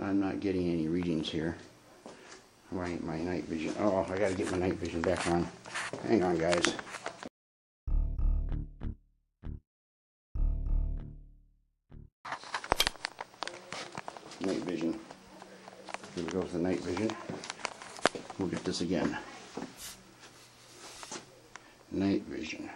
I'm not getting any readings here. My night vision. Oh, I gotta get my night vision back on. Hang on, guys. Night vision. Here we go with the night vision. We'll get this again. Night vision.